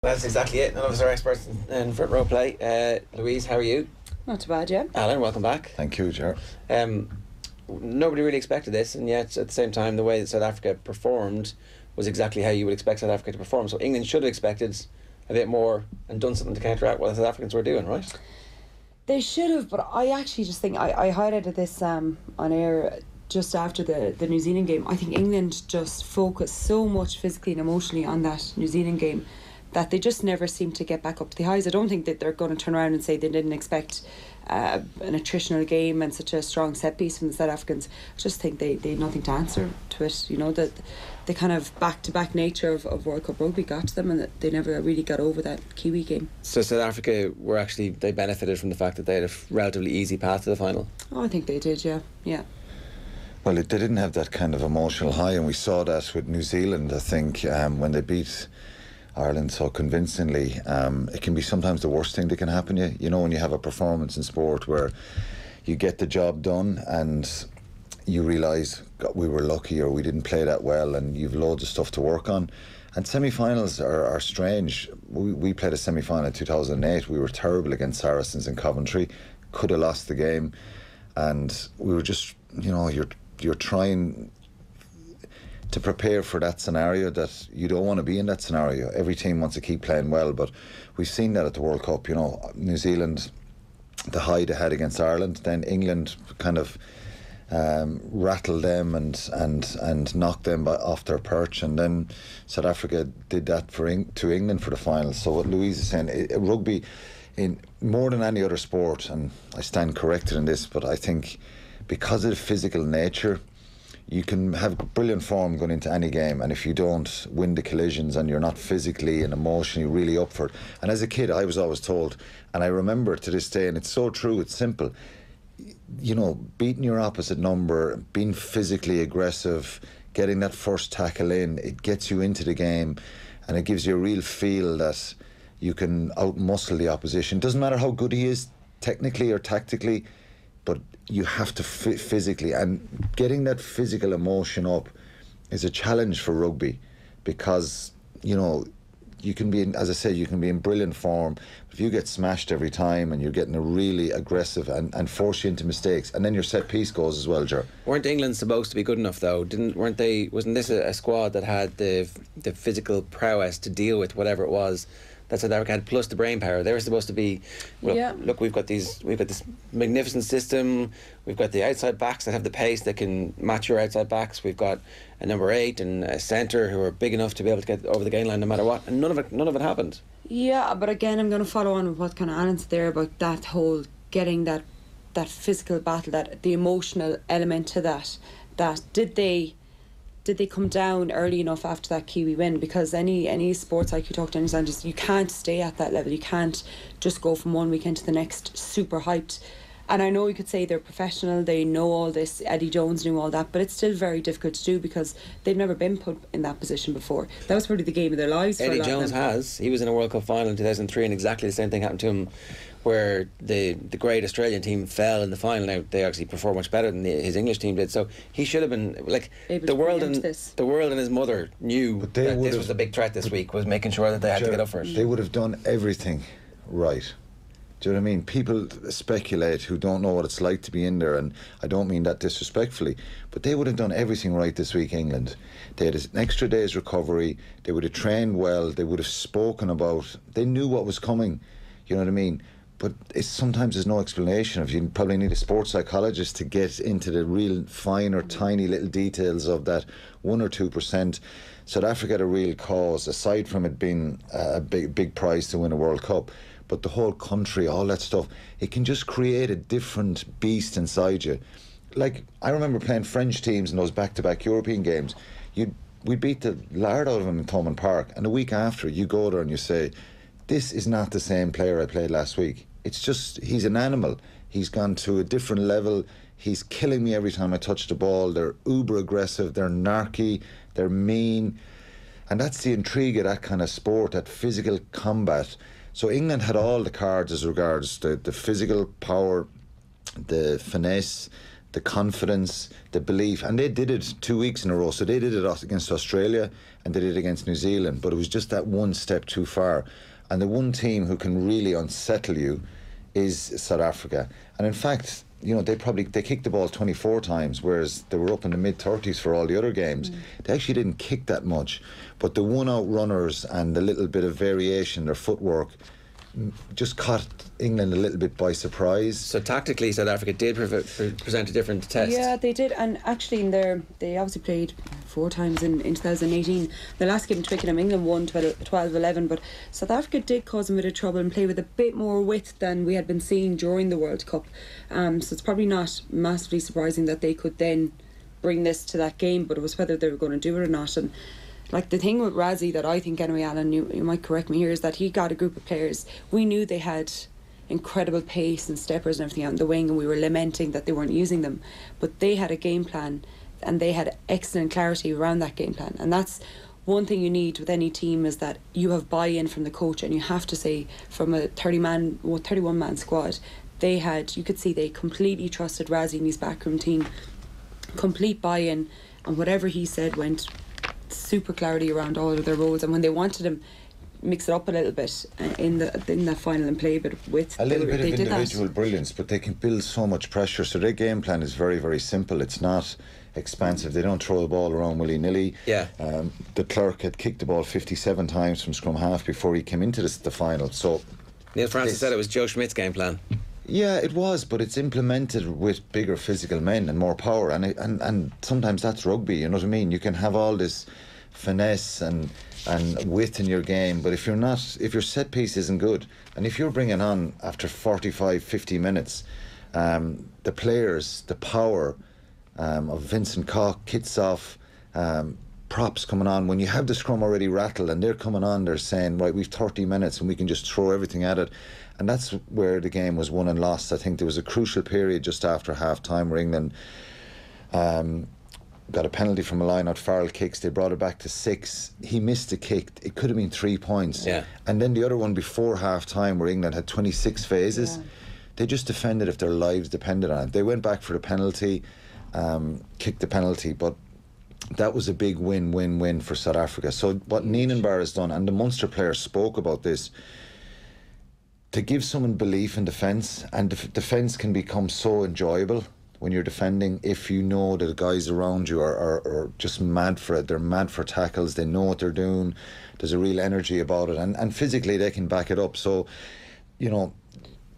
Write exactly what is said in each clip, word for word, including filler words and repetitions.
That's exactly it. None of us are experts in front row play. Uh, Louise, how are you? Not too bad, yeah. Alan, welcome back. Thank you, Ger. Um, nobody really expected this, and yet at the same time, the way that South Africa performed was exactly how you would expect South Africa to perform. So England should have expected a bit more and done something to counteract what the South Africans were doing, right? They should have, but I actually just think I, I highlighted this um, on air just after the, the New Zealand game. I think England just focused so much physically and emotionally on that New Zealand game that they just never seem to get back up to the highs. I don't think that they're going to turn around and say they didn't expect uh, an attritional game and such a strong set piece from the South Africans. I just think they, they had nothing to answer to it. You know, that the kind of back-to-back nature of, of World Cup rugby got to them, and that they never really got over that Kiwi game. So South Africa were actually, they benefited from the fact that they had a relatively easy path to the final? Oh, I think they did, yeah, yeah. Well, they didn't have that kind of emotional high, and we saw that with New Zealand, I think, um, when they beat Ireland so convincingly. Um, it can be sometimes the worst thing that can happen to you. You know, when you have a performance in sport where you get the job done and you realise, God, we were lucky or we didn't play that well, and you've loads of stuff to work on. And semi-finals are, are strange. We, we played a semi-final in two thousand eight. We were terrible against Saracens in Coventry. Could have lost the game. And we were just, you know, you're, you're trying to prepare for that scenario, that you don't want to be in that scenario. Every team wants to keep playing well, but we've seen that at the World Cup. You know, New Zealand, the high they had against Ireland, then England kind of um, rattled them and and and knocked them by, off their perch, and then South Africa did that for Eng to England for the final. So what Louise is saying, it, rugby, in more than any other sport, and I stand corrected in this, but I think because of the physical nature, you can have brilliant form going into any game, and if you don't win the collisions and you're not physically and emotionally really up for it. And as a kid, I was always told, and I remember to this day, and it's so true, it's simple, you know, beating your opposite number, being physically aggressive, getting that first tackle in, it gets you into the game, and it gives you a real feel that you can outmuscle the opposition. Doesn't matter how good he is technically or tactically, but you have to f physically, and getting that physical emotion up is a challenge for rugby, because, you know, you can be in, as I say, you can be in brilliant form, but if you get smashed every time and you're getting a really aggressive and, and force you into mistakes, and then your set piece goes as well, Ger. Weren't England supposed to be good enough though? Didn't weren't they? Wasn't this a, a squad that had the the physical prowess to deal with whatever it was that South Africa had, plus the brain power? They were supposed to be, well, yeah. Look, we've got these, we've got this magnificent system. We've got the outside backs that have the pace that can match your outside backs. We've got a number eight and a centre who are big enough to be able to get over the gain line no matter what. And none of it, none of it happened. Yeah, but again, I'm going to follow on with what kind of Alan's there about that whole getting that that physical battle, that the emotional element to that. That did they. Did they come down early enough after that Kiwi win? Because any any sports I Q talk to any scientist, you can't stay at that level. You can't just go from one weekend to the next super hyped. And I know you could say they're professional, they know all this, Eddie Jones knew all that, but it's still very difficult to do because they've never been put in that position before. That was probably the game of their lives. Eddie Jones has. He was in a World Cup final in two thousand three, and exactly the same thing happened to him, where the, the great Australian team fell in the final. Now, they actually performed much better than the, his English team did, so he should have been, like, the world, and, this. the world and his mother knew that this was the big threat this week, was making sure that they had to get up for it. They would have done everything right. Do you know what I mean? People speculate who don't know what it's like to be in there, and I don't mean that disrespectfully, but they would have done everything right this week, England. They had an extra day's recovery, they would have trained well, they would have spoken about, they knew what was coming, you know what I mean? But it's, sometimes there's no explanation. If you probably need a sports psychologist to get into the real fine or tiny little details of that one or two percent. South Africa had a real cause, aside from it being a big, big prize to win a World Cup, but the whole country, all that stuff, it can just create a different beast inside you. Like, I remember playing French teams in those back-to-back European games. You'd, we beat the lard out of them in Thomond Park, and a week after, you go there and you say, this is not the same player I played last week. It's just, he's an animal. He's gone to a different level. He's killing me every time I touch the ball. They're uber-aggressive, they're narky, they're mean. And that's the intrigue of that kind of sport, that physical combat. So England had all the cards as regards the, the physical power, the finesse, the confidence, the belief. And they did it two weeks in a row. So they did it against Australia and they did it against New Zealand. But it was just that one step too far. And the one team who can really unsettle you is South Africa. And in fact, you know, they probably they kicked the ball twenty-four times, whereas they were up in the mid thirties for all the other games. Mm. They actually didn't kick that much. But the one-out runners and the little bit of variation, their footwork, just caught England a little bit by surprise. So tactically, South Africa did pre pre present a different test. Yeah, they did, and actually, in their they obviously played four times in, in twenty eighteen. The last game in Twickenham, England won twelve eleven, but South Africa did cause them a bit of trouble and play with a bit more width than we had been seeing during the World Cup. Um, so it's probably not massively surprising that they could then bring this to that game, but it was whether they were going to do it or not. And like the thing with Rassie that I think, anyway, Alan, you, you might correct me here, is that he got a group of players. We knew they had incredible pace and steppers and everything out in the wing, and we were lamenting that they weren't using them. But they had a game plan, and they had excellent clarity around that game plan. And that's one thing you need with any team, is that you have buy-in from the coach, and you have to say, from a thirty-man, well, thirty-one-man squad, they had, you could see they completely trusted Rassie and his backroom team, complete buy-in, and whatever he said went. Super clarity around all of their roles, and when they wanted him, mix it up a little bit in the in that final and play a bit with a little they, bit they of individual that. Brilliance, but they can build so much pressure. So their game plan is very very simple. It's not expansive. They don't throw the ball around willy nilly. Yeah. Um, de Klerk had kicked the ball fifty-seven times from scrum half before he came into this, the final. So Neil Francis this, said it was Joe Schmidt's game plan. Yeah, it was, but it's implemented with bigger physical men and more power, and it, and and sometimes that's rugby. You know what I mean? You can have all this finesse and and width in your game, but if you're not, if your set piece isn't good, and if you're bringing on after forty-five, fifty minutes, um, the players, the power um, of Vincent Koch, Kitsoff, um, props coming on when you have the scrum already rattled, and they're coming on, they're saying, right, we've thirty minutes and we can just throw everything at it. And that's where the game was won and lost. I think there was a crucial period just after half time where England um, got a penalty from a line out. Farrell kicks, they brought it back to six. He missed the kick, it could have been three points. Yeah. And then the other one before half time where England had twenty-six phases. Yeah. They just defended if their lives depended on it. They went back for the penalty, um, kicked the penalty, but that was a big win-win-win for South Africa. So what Nienaber has done, and the Munster players spoke about this, to give someone belief in defence, and def defence can become so enjoyable when you're defending if you know that the guys around you are, are, are just mad for it. They're mad for tackles. They know what they're doing. There's a real energy about it. And, and physically, they can back it up. So, you know,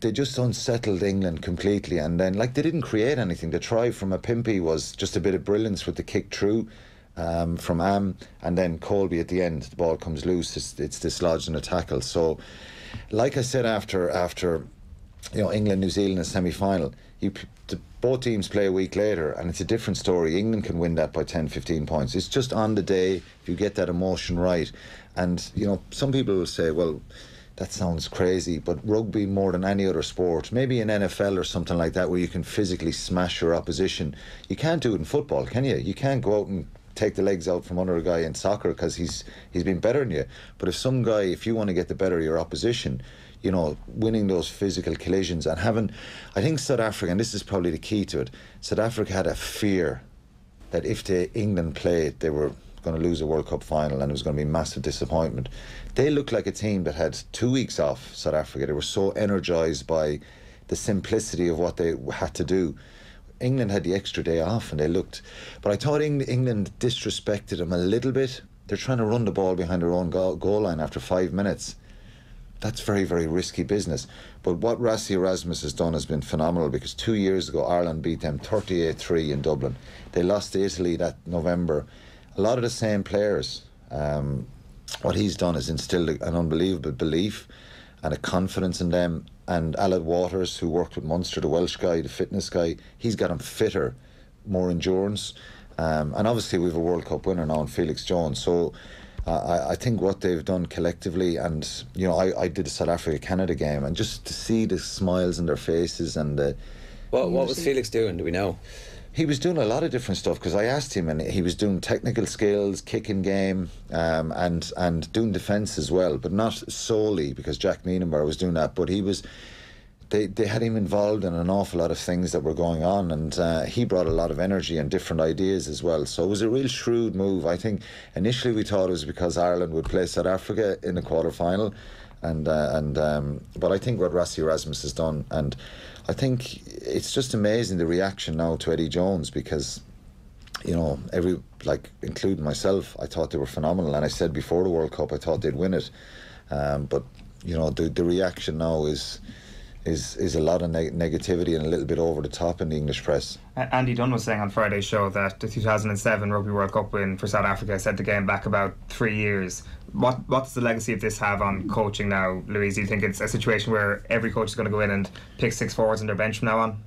they just unsettled England completely, and then like they didn't create anything. The try from Mapimpi was just a bit of brilliance with the kick through um, from Am, and then Kolbe at the end. The ball comes loose. It's, it's dislodged in a tackle. So, like I said, after after you know England New Zealand in semi final, you the, both teams play a week later, and it's a different story. England can win that by ten, fifteen points. It's just on the day if you get that emotion right, and you know some people will say, well, that sounds crazy, but rugby more than any other sport, maybe in N F L or something like that, where you can physically smash your opposition. You can't do it in football, can you? You can't go out and take the legs out from under a guy in soccer because he's he's been better than you. But if some guy, if you want to get the better of your opposition, you know, winning those physical collisions and having, I think South Africa, and this is probably the key to it, South Africa had a fear that if they England played, they were going to lose a World Cup final, and it was going to be a massive disappointment. They looked like a team that had two weeks off, South Africa. They were so energised by the simplicity of what they had to do. England had the extra day off and they looked, but I thought England disrespected them a little bit. They're trying to run the ball behind their own goal, goal line after five minutes. That's very, very risky business. But what Rassie Erasmus has done has been phenomenal, because two years ago Ireland beat them thirty-eight three in Dublin. They lost to Italy that November. A lot of the same players. Um, what he's done is instilled an unbelievable belief and a confidence in them. And Aled Walters, who worked with Munster, the Welsh guy, the fitness guy, he's got him fitter, more endurance. Um, and obviously we have a World Cup winner now in Felix Jones. So uh, I, I think what they've done collectively, and you know, I, I did a South Africa-Canada game, and just to see the smiles in their faces and the... What, what was Felix doing, do we know? He was doing a lot of different stuff, because I asked him, and he was doing technical skills, kicking game, um, and and doing defence as well, but not solely, because Jacques Nienaber was doing that. But he was they, they had him involved in an awful lot of things that were going on, and uh, he brought a lot of energy and different ideas as well. So it was a real shrewd move. I think initially we thought it was because Ireland would play South Africa in the quarterfinal, and uh, and um, but I think what Rassie Erasmus has done, and I think it's just amazing the reaction now to Eddie Jones, because, you know, every, like, including myself, I thought they were phenomenal, and I said before the World Cup I thought they'd win it, um, but you know, the the reaction now is is is a lot of neg negativity and a little bit over the top in the English press. Andy Dunne was saying on Friday's show that the two thousand seven Rugby World Cup win for South Africa set the game back about three years. What what's the legacy of this have on coaching now, Louise? Do you think it's a situation where every coach is going to go in and pick six forwards on their bench from now on?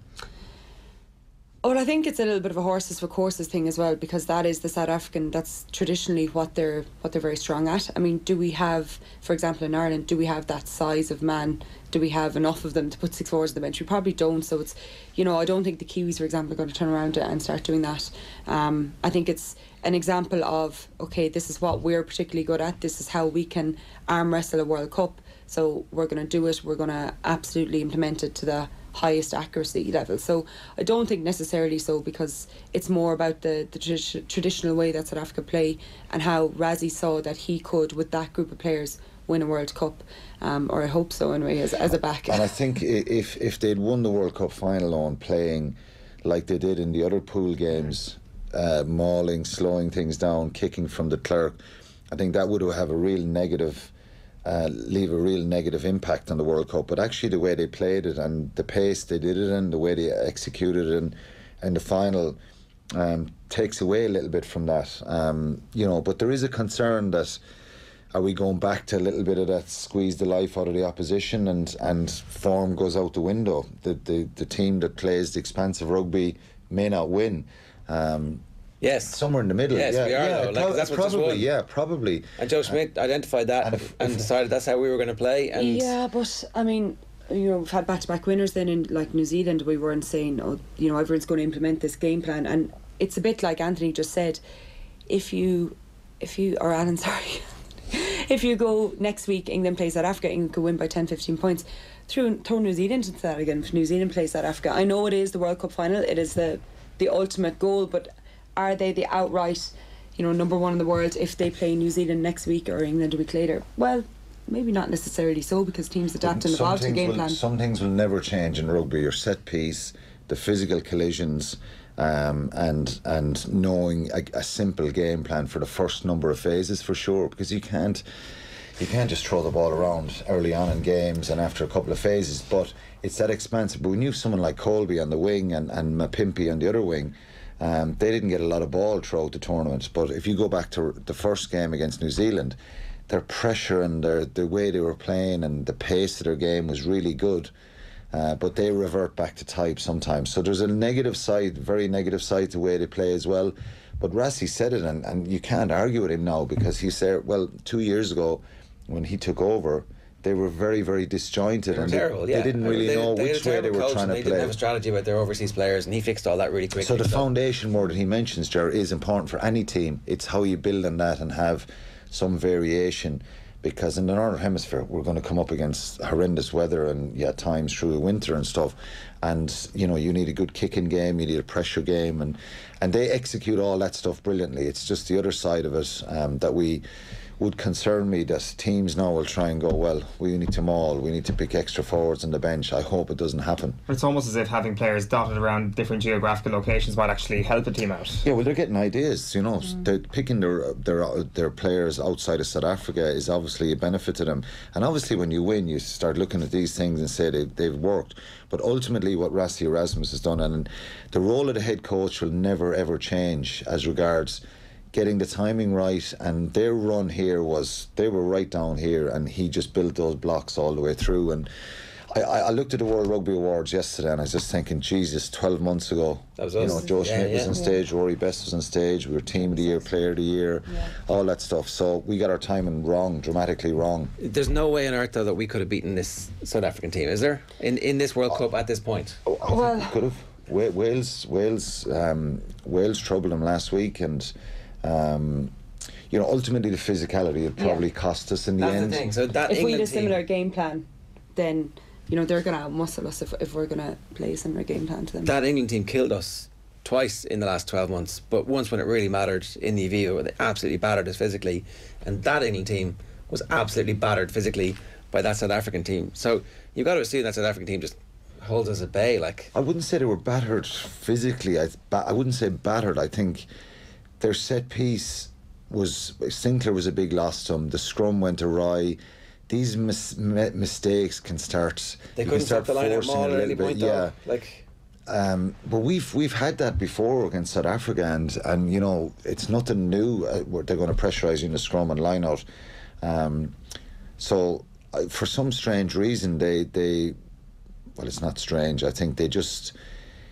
Well, I think it's a little bit of a horses for courses thing as well, because that is the South African, that's traditionally what they're what they're very strong at. I mean, do we have, for example, in Ireland, do we have that size of man? Do we have enough of them to put six forwards on the bench? We probably don't. So it's, you know, I don't think the Kiwis, for example, are going to turn around and start doing that. Um, I think it's an example of, okay, this is what we're particularly good at. This is how we can arm wrestle a World Cup. So we're going to do it. We're going to absolutely implement it to the highest accuracy level. So I don't think necessarily so, because it's more about the, the tradi traditional way that South Africa play, and how Rassie saw that he could, with that group of players, win a World Cup, um, or I hope so anyway, as, as a back. And I think if, if they'd won the World Cup final on playing like they did in the other pool games, uh, mauling, slowing things down, kicking from the Klerk, I think that would have a real negative Uh, leave a real negative impact on the World Cup. But actually the way they played it, and the pace they did it in, the way they executed it in, in the final, um, takes away a little bit from that. Um, you know, but there is a concern that, are we going back to a little bit of that squeeze the life out of the opposition, and, and form goes out the window? The, the, the team that plays the expansive rugby may not win. Um, Yes, somewhere in the middle. Yes, yeah, we are. Yeah, though. Like, prob that's probably, what yeah, probably. And Joe Schmidt uh, identified that, and, if, and if, decided that's how we were going to play. And yeah, but I mean, you know, we've had back-to-back winners. Then in like New Zealand, we weren't saying, oh, you know, everyone's going to implement this game plan. And it's a bit like Anthony just said. If you, if you, or Alan, sorry, if you go next week, England plays South Africa, England could win by ten, fifteen points. Through throw New Zealand into that again. If New Zealand plays South Africa, I know it is the World Cup final. It is the the ultimate goal, but are they the outright, you know, number one in the world if they play New Zealand next week or England a week later? Well, maybe not necessarily so, because teams adapt and evolve to game plan. Some things will never change in rugby: your set piece, the physical collisions, um, and and knowing a, a simple game plan for the first number of phases, for sure, because you can't you can't just throw the ball around early on in games and after a couple of phases. But it's that expansive. But we knew someone like Kolbe on the wing and and Mapimpi on the other wing. Um, they didn't get a lot of ball throughout the tournament, but if you go back to the first game against New Zealand, their pressure and their, the way they were playing and the pace of their game was really good, uh, but they revert back to type sometimes. So there's a negative side, very negative side to the way they play as well. But Rassie said it, and, and you can't argue with him now, because he said, well, two years ago when he took over, they were very, very disjointed. They were and terrible, they, yeah. they didn't really they, know they which way they were trying to they play. They didn't have a strategy about their overseas players, and he fixed all that really quickly. So the foundation more that he mentions, Ger, is important for any team. It's how you build on that and have some variation, because in the Northern Hemisphere we're going to come up against horrendous weather and yeah, times through the winter and stuff. And you know, you need a good kicking game, you need a pressure game, and and they execute all that stuff brilliantly. It's just the other side of it um, that we. would concern me, that teams now will try and go, well, we need to maul, we need to pick extra forwards on the bench. I hope it doesn't happen. But it's almost as if having players dotted around different geographical locations might actually help a team out. Yeah, well, they're getting ideas, you know. Mm. They're picking their, their, their players outside of South Africa is obviously a benefit to them. And obviously when you win, you start looking at these things and say they, they've worked. But ultimately what Rassie Erasmus has done, and the role of the head coach will never ever change as regards getting the timing right, and their run here was they were right down here, and he just built those blocks all the way through. And I, I looked at the World Rugby Awards yesterday, and I was just thinking, Jesus, twelve months ago, that was you us. know, Joe yeah, Schmidt yeah. was on stage, Rory Best was on stage, we were Team of the Year, Player of the Year, yeah. all that stuff. So we got our timing wrong, dramatically wrong. There's no way on earth though that we could have beaten this South African team, is there? In in this World uh, Cup at this point, oh, I well, think we could have. Wales, Wales, um, Wales troubled them last week, and. Um, you know, ultimately the physicality had probably yeah. cost us in the That's end. The thing. So that if England we had a similar team... game plan, then you know, they're going to muscle us if, if we're going to play a similar game plan to them. That England team killed us twice in the last twelve months, but once when it really mattered in the Aviva, where they absolutely battered us physically, and that England team was absolutely battered physically by that South African team. So you've got to assume that South African team just holds us at bay. Like, I wouldn't say they were battered physically. I, I wouldn't say battered. I think their set piece was, Sinclair was a big loss to them. The scrum went awry. These mis mistakes can start. They couldn't start the line forcing at a little bit. Yeah, though. like. Um, but we've we've had that before against South Africa, and and you know it's nothing new. Uh, they're going to pressurise you in the scrum and line out. Um, so uh, for some strange reason, they they, well, it's not strange. I think they just.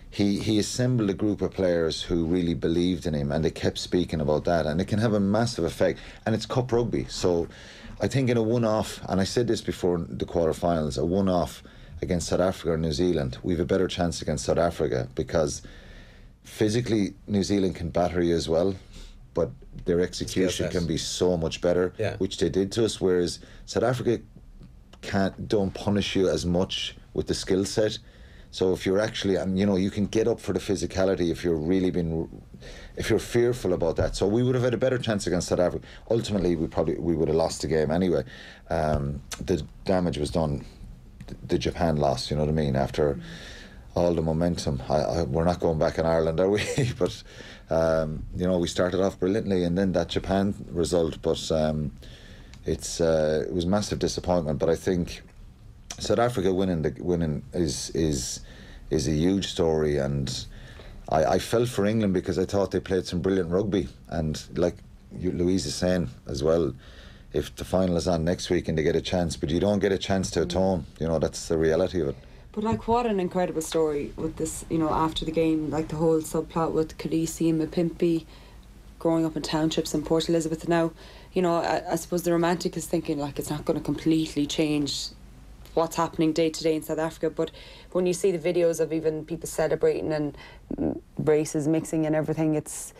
He, he assembled a group of players who really believed in him, and they kept speaking about that, and it can have a massive effect. And it's cup rugby, so I think in a one-off, and I said this before the quarterfinals, a one-off against South Africa or New Zealand, we have a better chance against South Africa, because physically New Zealand can batter you as well, but their execution can be so much better, yeah. which they did to us, whereas South Africa can't don't punish you as much with the skill set. So if you're actually, and you know, you can get up for the physicality if you're really been, if you're fearful about that. So we would have had a better chance against South Africa. Ultimately, we probably we would have lost the game anyway. Um, the damage was done. The Japan loss, you know what I mean? After all the momentum, I, I, we're not going back in Ireland, are we? But um, you know, we started off brilliantly, and then that Japan result. But um, it's uh, it was massive disappointment. But I think South Africa winning the winning is is is a huge story, and I, I felt for England because I thought they played some brilliant rugby, and like you, Louise is saying as well, if the final is on next week and they get a chance, but you don't get a chance to atone, you know, that's the reality of it. But like, what an incredible story with this, you know, after the game, like the whole subplot with Kolisi and Mapimpi growing up in townships in Port Elizabeth. Now, you know, I, I suppose the romantic is thinking like it's not going to completely change what's happening day to day in South Africa, but when you see the videos of even people celebrating and races mixing and everything, it's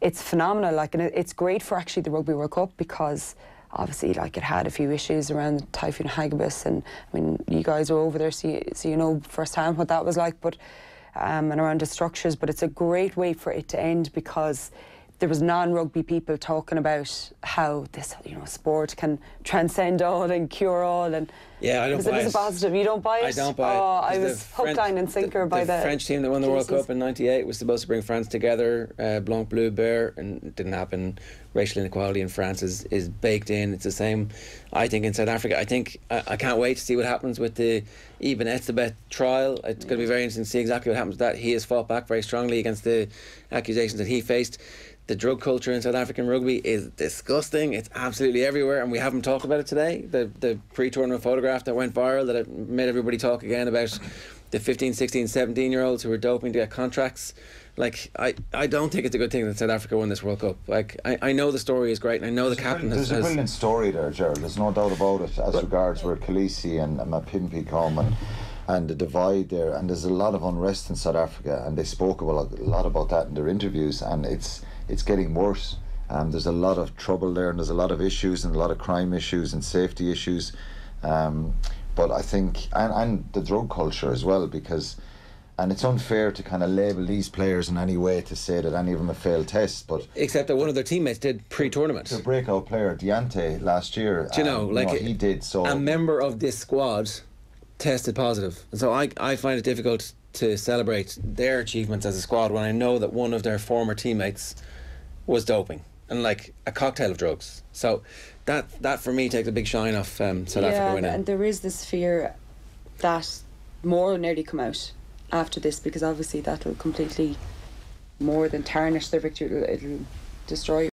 it's phenomenal. Like, and it's great for actually the Rugby World Cup, because obviously, like, it had a few issues around Typhoon Hagibis, and I mean, you guys were over there, so you, so you know firsthand what that was like. But um, and around the structures, but it's a great way for it to end, because there was non-rugby people talking about how this, you know, sport can transcend all and cure all, and yeah, I don't buy it. It is a positive. You don't buy it. I don't buy it. Oh, I was hooked, line, and sinker by the French team that won the World Cup in ninety-eight was supposed to bring France together, uh, Blanc Bleu Beurre, and it didn't happen. Racial inequality in France is is baked in. It's the same, I think, in South Africa. I think I, I can't wait to see what happens with the Eben Etzebeth trial. It's going to be very interesting to see exactly what happens to that. He has fought back very strongly against the accusations that he faced. The drug culture in South African rugby is disgusting. It's absolutely everywhere, and we haven't talked about it today. The the pre-tournament photograph that went viral, that made everybody talk again about the fifteen, sixteen, seventeen-year-olds who were doping to get contracts. Like, I, I don't think it's a good thing that South Africa won this World Cup. Like, I, I know the story is great, and I know the captain has... There's a brilliant story there, Gerald. There's no doubt about it, as regards where Kolisi and Mapimpi come, and, and the divide there. And there's a lot of unrest in South Africa, and they spoke about, a lot about that in their interviews, and it's... it's getting worse. Um, there's a lot of trouble there, and there's a lot of issues, and a lot of crime issues and safety issues. Um, but I think, and, and the drug culture as well, because, and it's unfair to kind of label these players in any way to say that any of them have failed tests, but... Except that one of their teammates did pre-tournament. The breakout player, Deontay, last year. Do you know, um, like... You know, he did, so... A member of this squad tested positive. And so I, I find it difficult to celebrate their achievements as a squad when I know that one of their former teammates was doping, and like a cocktail of drugs. So that that for me takes a big shine off um, South yeah, Africa winning. And there is this fear that more will nearly come out after this, because obviously that will completely more than tarnish their victory. It'll, it'll destroy